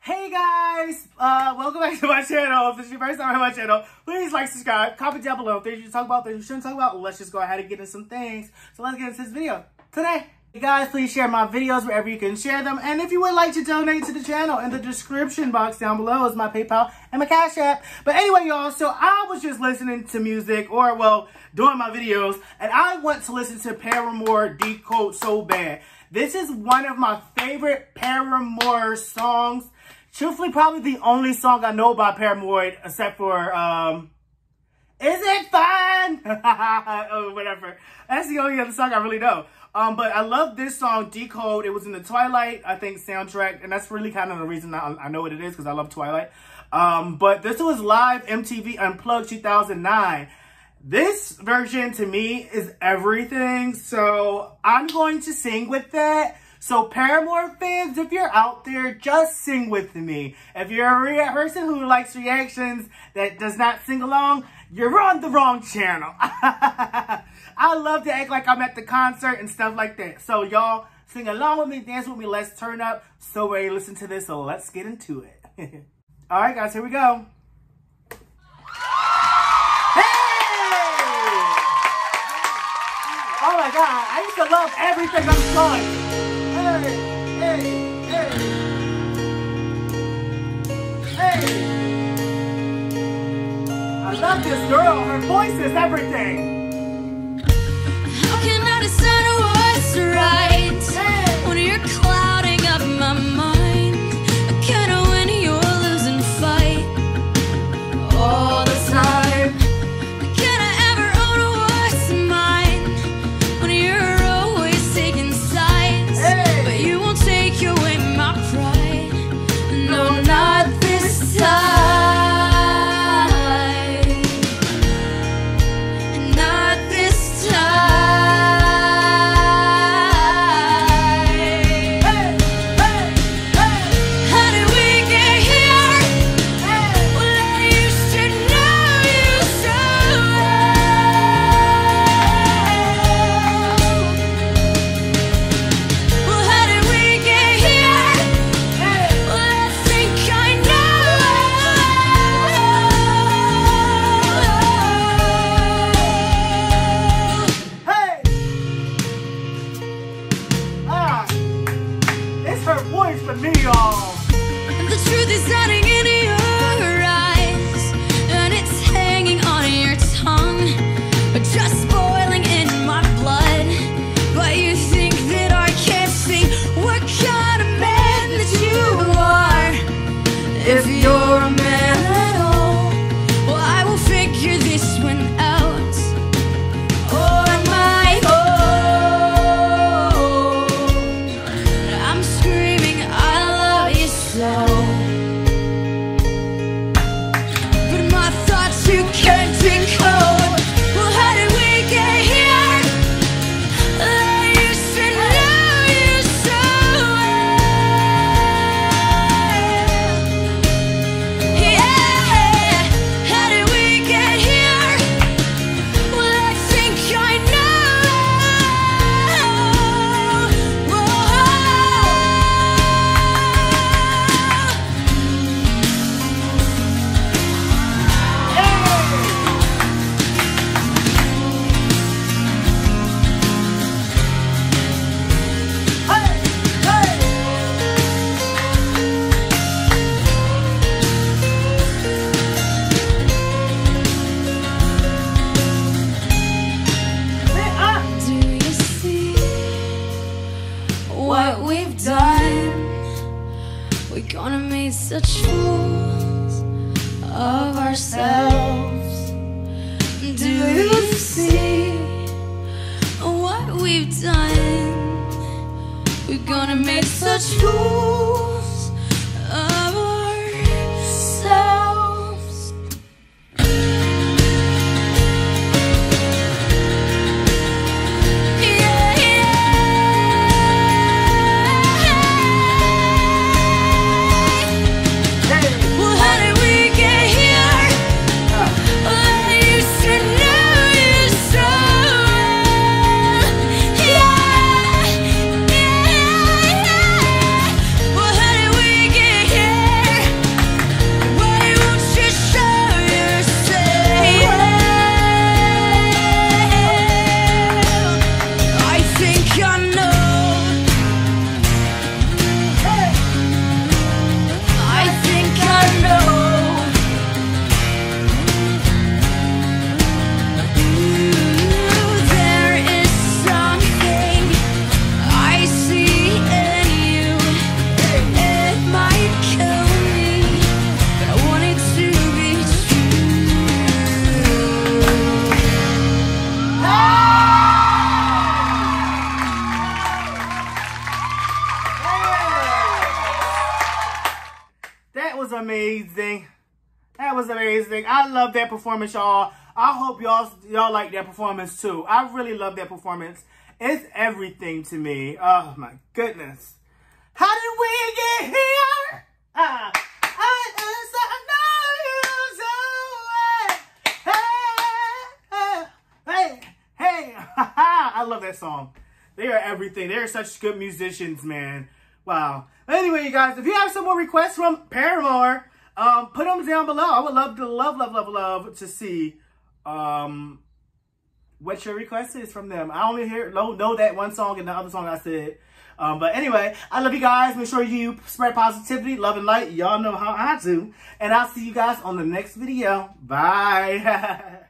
Hey guys, welcome back to my channel. If this is your first time on my channel, please like, subscribe, comment down below. If there's you talk about, things you shouldn't talk about, let's just go ahead and get into some things. So let's get into this video today. Hey guys, please share my videos wherever you can share them. And if you would like to donate to the channel, in the description box down below is my PayPal and my Cash App. But anyway, y'all, so I was just listening to music or, well, doing my videos. And I want to listen to Paramore Decode so bad. This is one of my favorite Paramore songs. Truthfully, probably the only song I know by Paramore, except for, Is It Fun? Oh, whatever. That's the only other song I really know. But I love this song, Decode. It was in the Twilight, I think, soundtrack. And that's really kind of the reason I know what it is, because I love Twilight. But this was live MTV Unplugged 2009. This version, to me, is everything. So I'm going to sing with that. So Paramore fans, if you're out there, just sing with me. If you're a person who likes reactions that does not sing along, you're on the wrong channel. I love to act like I'm at the concert and stuff like that. So y'all, sing along with me, dance with me, let's turn up. So we're ready to listen to this, so let's get into it. All right, guys, here we go. Hey! Oh my God, I used to love everything I'm doing. I love this girl, her voice is everything. How can I decide what's right when you're clouding up my mind? I can't win, you're losing fight all the time. Can I ever own what's mine when you're always taking sides? Hey. But you won't take away my pride. No, not this time. Such fools of ourselves. Do you see what we've done? We're gonna make such fools of ourselves. amazing. That was amazing. I love that performance, y'all. I hope y'all like that performance too. I really love that performance. It's everything to me. Oh my goodness. How did we get here? Hey, I love that song. They are everything. They are such good musicians, man. Wow. Anyway, you guys, if you have some more requests from Paramore, put them down below. I would love to love to see what your request is from them. I only know that one song and the other song I said. But anyway, I love you guys. Make sure you spread positivity, love, and light. Y'all know how I do. And I'll see you guys on the next video. Bye.